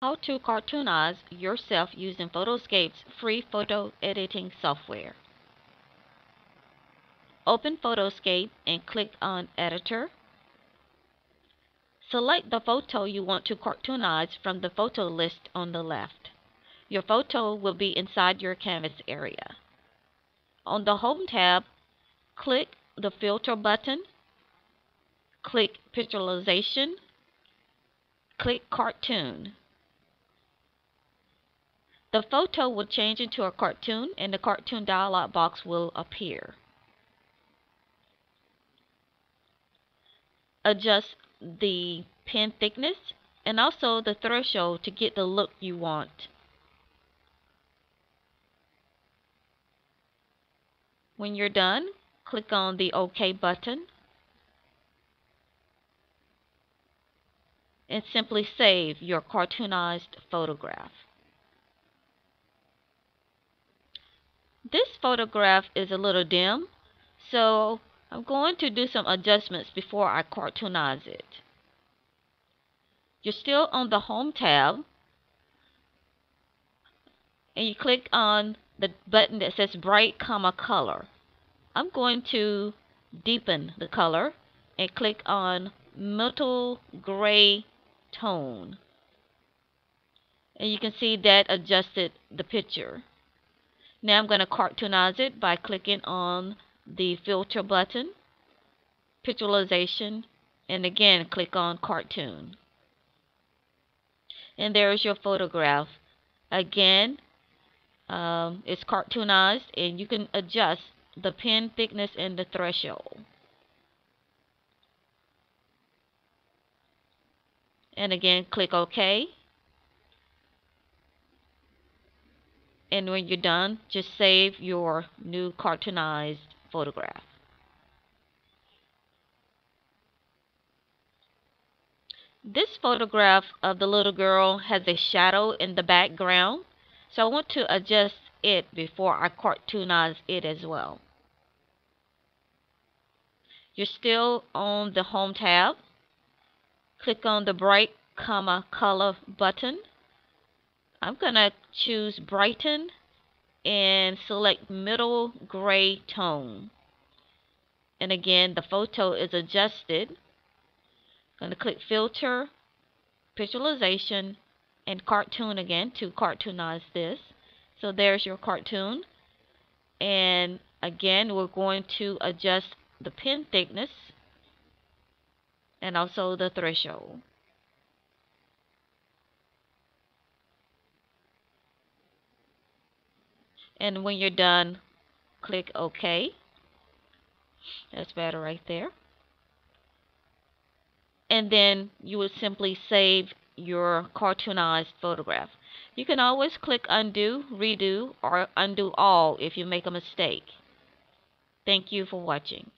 How to cartoonize yourself using Photoscape's free photo editing software. Open Photoscape and click on Editor. Select the photo you want to cartoonize from the photo list on the left. Your photo will be inside your canvas area. On the Home tab, click the Filter button, click Picturization, click Cartoon. The photo will change into a cartoon and the cartoon dialog box will appear. Adjust the pen thickness and also the threshold to get the look you want. When you're done, click on the OK button and simply save your cartoonized photograph. This photograph is a little dim, so I'm going to do some adjustments before I cartoonize it. You're still on the Home tab, and you click on the button that says Bright, Color. I'm going to deepen the color and click on Metal Gray Tone. And you can see that adjusted the picture. Now I'm going to cartoonize it by clicking on the Filter button, Picturization, and again click on Cartoon. And there is your photograph. Again, it's cartoonized and you can adjust the pen thickness and the threshold. And again, click OK. And when you're done, just save your new cartoonized photograph. This photograph of the little girl has a shadow in the background, so I want to adjust it before I cartoonize it as well. You're still on the Home tab. Click on the Bright, Color button. I'm going to choose Brighten and select Middle Gray Tone. And again, the photo is adjusted. I'm going to click Filter, Picturization, and Cartoon again to cartoonize this. So there's your cartoon. And again, we're going to adjust the pen thickness and also the threshold. And when you're done, click OK. That's better right there. And then you would simply save your cartoonized photograph. You can always click Undo, Redo, or Undo All if you make a mistake. Thank you for watching.